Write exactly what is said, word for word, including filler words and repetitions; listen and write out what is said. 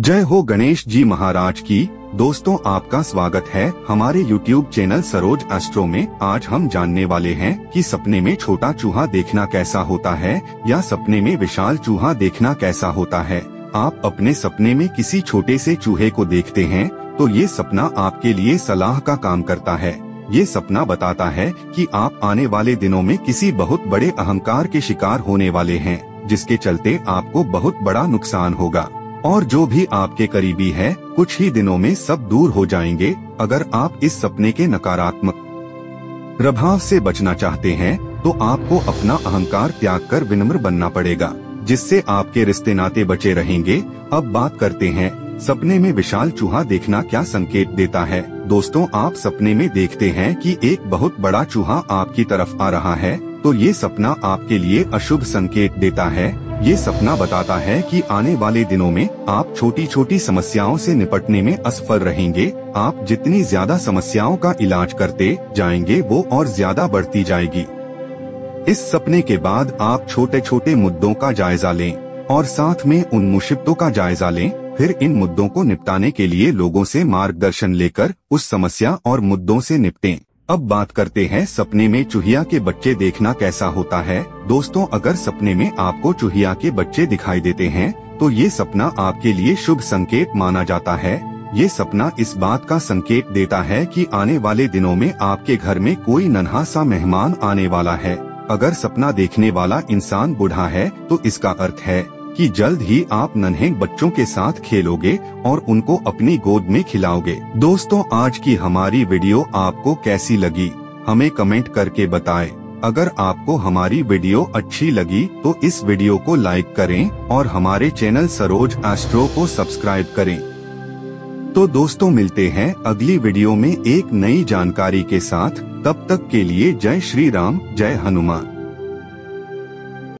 जय हो गणेश जी महाराज की। दोस्तों आपका स्वागत है हमारे यूट्यूब चैनल सरोज एस्ट्रो में। आज हम जानने वाले हैं कि सपने में छोटा चूहा देखना कैसा होता है या सपने में विशाल चूहा देखना कैसा होता है। आप अपने सपने में किसी छोटे से चूहे को देखते हैं तो ये सपना आपके लिए सलाह का काम करता है। ये सपना बताता है कि आप आने वाले दिनों में किसी बहुत बड़े अहंकार के शिकार होने वाले हैं, जिसके चलते आपको बहुत बड़ा नुकसान होगा और जो भी आपके करीबी है कुछ ही दिनों में सब दूर हो जाएंगे। अगर आप इस सपने के नकारात्मक प्रभाव से बचना चाहते हैं तो आपको अपना अहंकार त्याग कर विनम्र बनना पड़ेगा, जिससे आपके रिश्ते नाते बचे रहेंगे। अब बात करते हैं सपने में विशाल चूहा देखना क्या संकेत देता है। दोस्तों आप सपने में देखते हैं कि एक बहुत बड़ा चूहा आपकी तरफ आ रहा है तो ये सपना आपके लिए अशुभ संकेत देता है। ये सपना बताता है कि आने वाले दिनों में आप छोटी छोटी समस्याओं से निपटने में असफल रहेंगे। आप जितनी ज्यादा समस्याओं का इलाज करते जाएंगे वो और ज्यादा बढ़ती जाएगी। इस सपने के बाद आप छोटे छोटे मुद्दों का जायजा लें और साथ में उन मुसीबतों का जायजा लें। फिर इन मुद्दों को निपटाने के लिए लोगों से मार्गदर्शन लेकर उस समस्या और मुद्दों से निपटें। अब बात करते हैं सपने में चूहिया के बच्चे देखना कैसा होता है। दोस्तों अगर सपने में आपको चूहिया के बच्चे दिखाई देते हैं तो ये सपना आपके लिए शुभ संकेत माना जाता है। ये सपना इस बात का संकेत देता है कि आने वाले दिनों में आपके घर में कोई नन्हा सा मेहमान आने वाला है। अगर सपना देखने वाला इंसान बूढ़ा है तो इसका अर्थ है कि जल्द ही आप नन्हे बच्चों के साथ खेलोगे और उनको अपनी गोद में खिलाओगे। दोस्तों आज की हमारी वीडियो आपको कैसी लगी हमें कमेंट करके बताएं। अगर आपको हमारी वीडियो अच्छी लगी तो इस वीडियो को लाइक करें और हमारे चैनल सरोज एस्ट्रो को सब्सक्राइब करें। तो दोस्तों मिलते हैं अगली वीडियो में एक नई जानकारी के साथ। तब तक के लिए जय श्री राम, जय हनुमान।